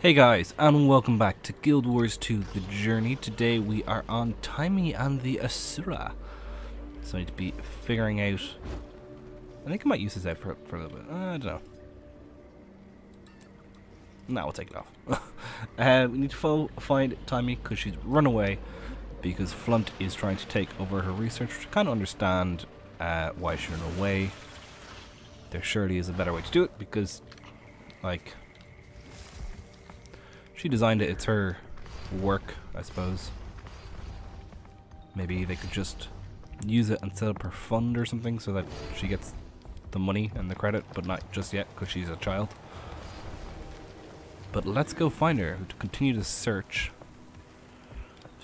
Hey guys, and welcome back to Guild Wars 2 The Journey. Today we are on Taimi and the Asura. So I need to be figuring out... I think I might use this out for a little bit. I don't know. Nah, we'll take it off. We need to find Taimi because she's run away because Phlunt is trying to take over her research, which I kind of understand why she ran away. There surely is a better way to do it because, like... she designed it, it's her work, I suppose. Maybe they could just use it and set up her fund or something so that she gets the money and the credit, but not just yet because she's a child. But let's go find her to continue the search.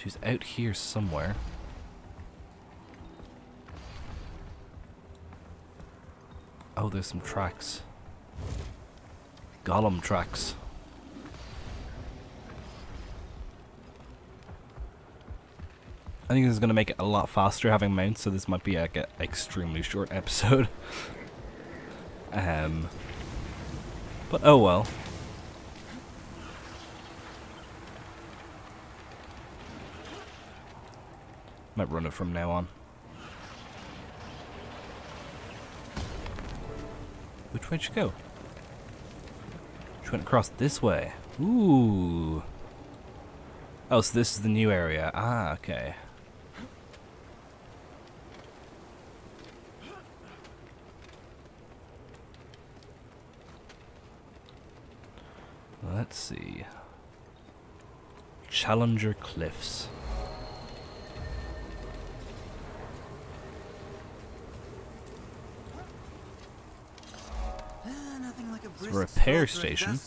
She's out here somewhere. Oh, there's some tracks. Golem tracks. I think this is going to make it a lot faster having mounts, so this might be like an extremely short episode. But oh well. Might run it from now on. Which way did she go? She went across this way. Ooh. Oh, so this is the new area. Ah, okay. Let's see. Challenger Cliffs. Nothing like a repair station.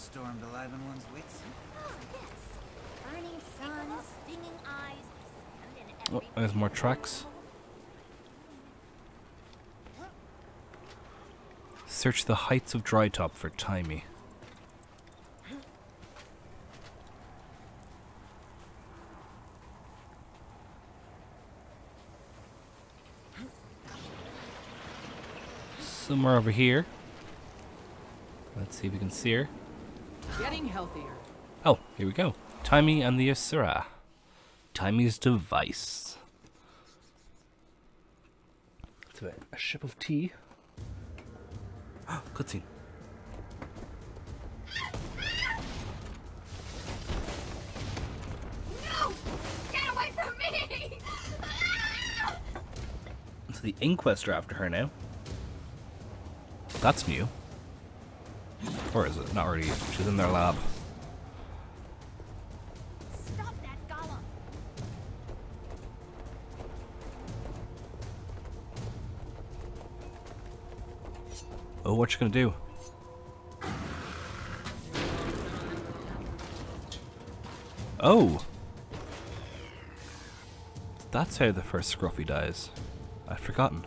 Oh, there's more tracks. Search the heights of Dry Top for Taimi. Somewhere over here. Let's see if we can see her. Getting healthier. Oh, here we go. Taimi and the Asura. Taimi's device. It's a sip of tea. Oh, cutscene. No! Get away from me! So the Inquest are after her now. That's new. Or is it? Not already. She's in their lab. Stop that golem. Oh, what you gonna do? Oh! That's how the first Scruffy dies. I'd forgotten.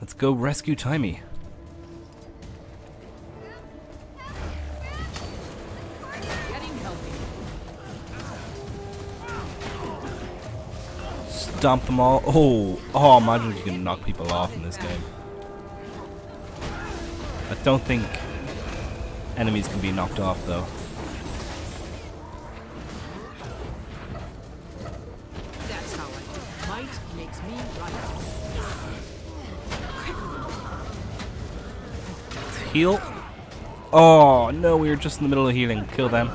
Let's go rescue Taimi. Stomp them all. Oh, imagine you can knock people off in this game. I don't think enemies can be knocked off though. Heal. Oh no, we were just in the middle of healing. Kill them.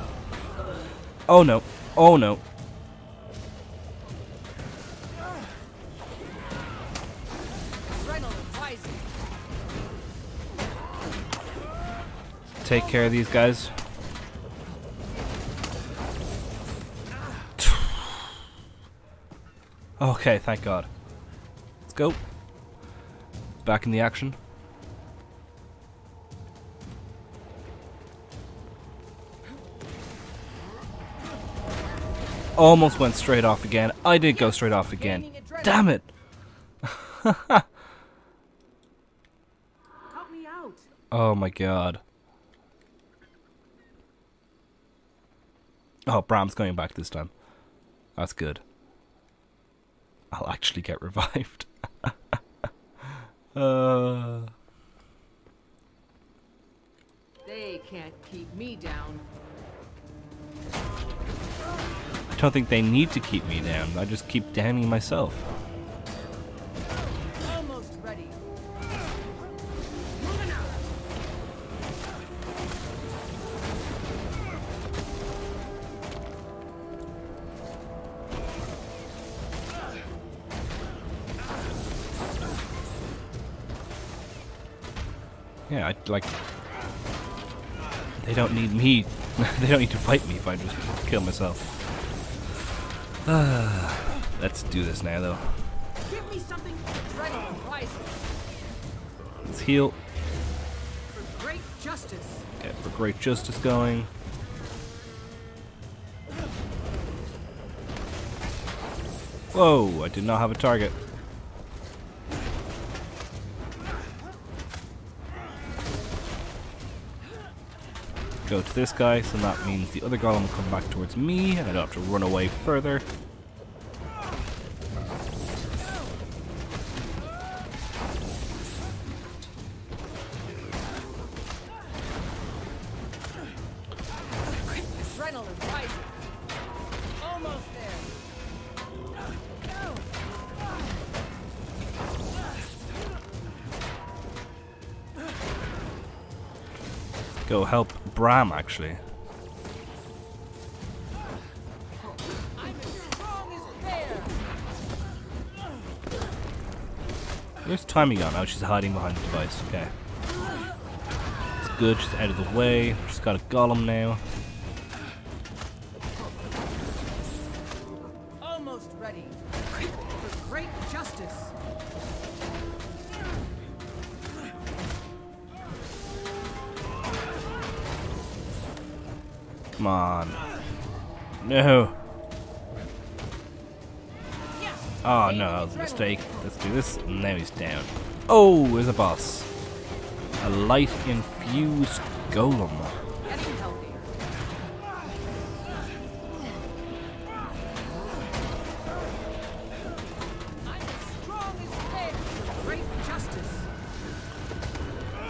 Oh no. Oh no. Take care of these guys. Okay, thank God. Let's go. Back in the action. Almost went straight off again. I did go straight off again. Damn it! Oh my God. Oh, Brahm's going back this time. That's good. I'll actually get revived. They can't keep me down. I don't think they need to keep me down. I just keep damning myself. Almost ready. Moving out. Yeah, I like. They don't need me. They don't need to fight me if I just kill myself. Let's do this now, though. Give me something right. Let's heal. For great justice. Get for great justice going. Whoa! I did not have a target. Go to this guy, so that means the other golem will come back towards me, and I don't have to run away further. Go help Brahm, actually. Where's Taimi gone? Oh, she's hiding behind the device. Okay. It's good, she's out of the way. She's got a golem now. Almost ready. For great justice. Come on. No. Oh no, that was a mistake. Let's do this. Now he's down. Oh, there's a boss. A light infused golem.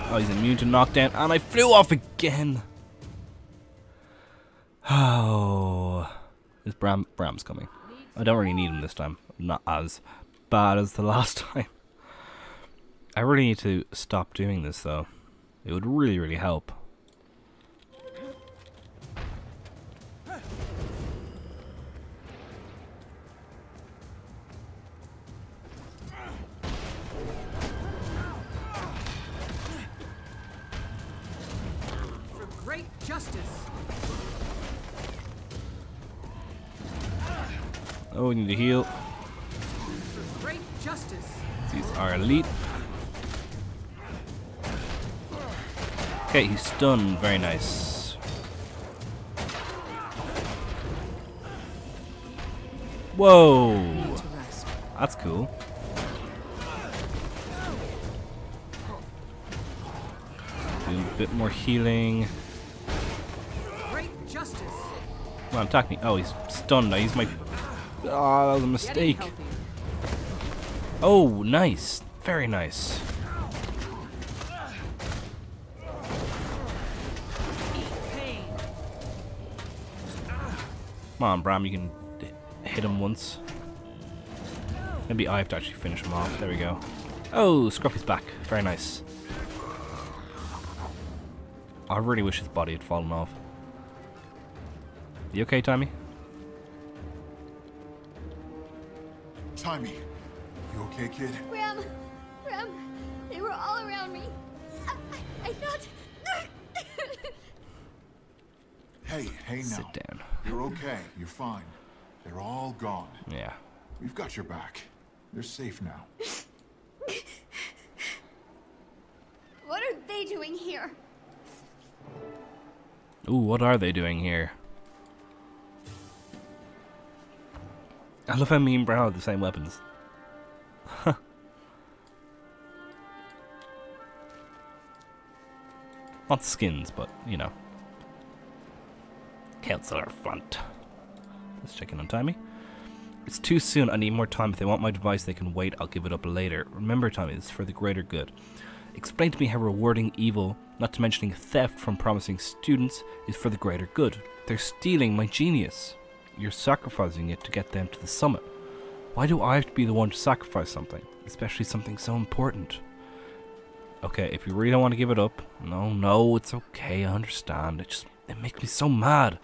Oh, he's immune to knockdown, and I flew off again. Oh, this Bram's coming. I don't really need him this time. I'm not as bad as the last time. I really need to stop doing this though. It would really, really help. For great justice. Oh, we need to heal. Great justice. These are elite. Okay, he's stunned. Very nice. Whoa! That's cool. Do a bit more healing. Great justice. Come on, attack me. Oh, he's stunned. I use my... Oh, that was a mistake. Oh, nice. Very nice. Come on, Brahm, you can hit him once. Maybe I have to actually finish him off. There we go. Oh, Scruffy's back. Very nice. I really wish his body had fallen off. You okay, Taimi? Taimi, you okay, kid? Brahm, they were all around me. I thought... hey now. Sit down. You're okay, you're fine. They're all gone. Yeah. We've got your back. They're safe now. What are they doing here? Ooh, what are they doing here? I love how me and Brown have the same weapons. Not skins, but, you know. Counselor Phlunt. Let's check in on Taimi. It's too soon. I need more time. If they want my device, they can wait. I'll give it up later. Remember, Taimi, this is for the greater good. Explain to me how rewarding evil, not to mentioning theft from promising students, is for the greater good. They're stealing my genius. You're sacrificing it to get them to the summit. Why do I have to be the one to sacrifice something? Especially something so important. Okay, if you really don't want to give it up, no, it's okay, I understand. It makes me so mad.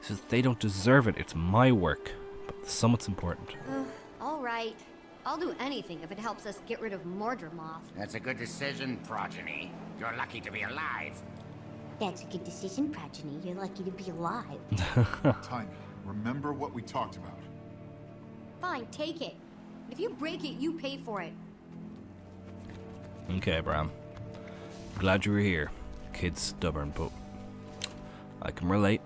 It's just they don't deserve it, it's my work. But the summit's important. Alright. I'll do anything if it helps us get rid of Mordremoth. That's a good decision, Progeny. You're lucky to be alive. That's a good decision, Progeny. You're lucky to be alive. Taimi, remember what we talked about. Fine, take it. If you break it, you pay for it. Okay, Brahm. Glad you were here. Kid's stubborn, but I can relate.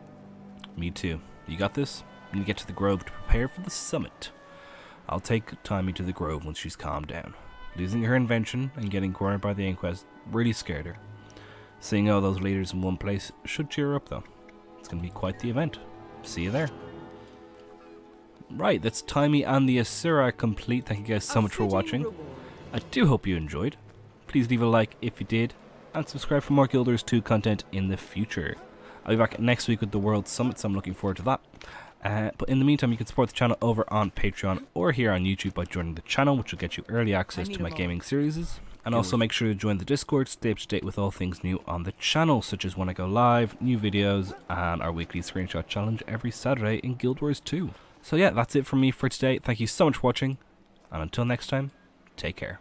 Me too. You got this? You need to get to the Grove to prepare for the summit. I'll take Taimi to the Grove when she's calmed down. Losing her invention and getting cornered by the Inquest really scared her. Seeing all those leaders in one place should cheer her up, though. It's going to be quite the event. See you there. Right, that's Taimi and the Asura complete. Thank you guys so much for watching. I do hope you enjoyed. Please leave a like if you did, and subscribe for more Guild Wars 2 content in the future. I'll be back next week with the World Summit, so I'm looking forward to that. But in the meantime, you can support the channel over on Patreon or here on YouTube by joining the channel, which will get you early access to my gaming series. And also make sure to join the Discord, stay up to date with all things new on the channel, such as when I go live, new videos, and our weekly screenshot challenge every Saturday in Guild Wars 2. So yeah, that's it from me for today. Thank you so much for watching, and until next time, take care.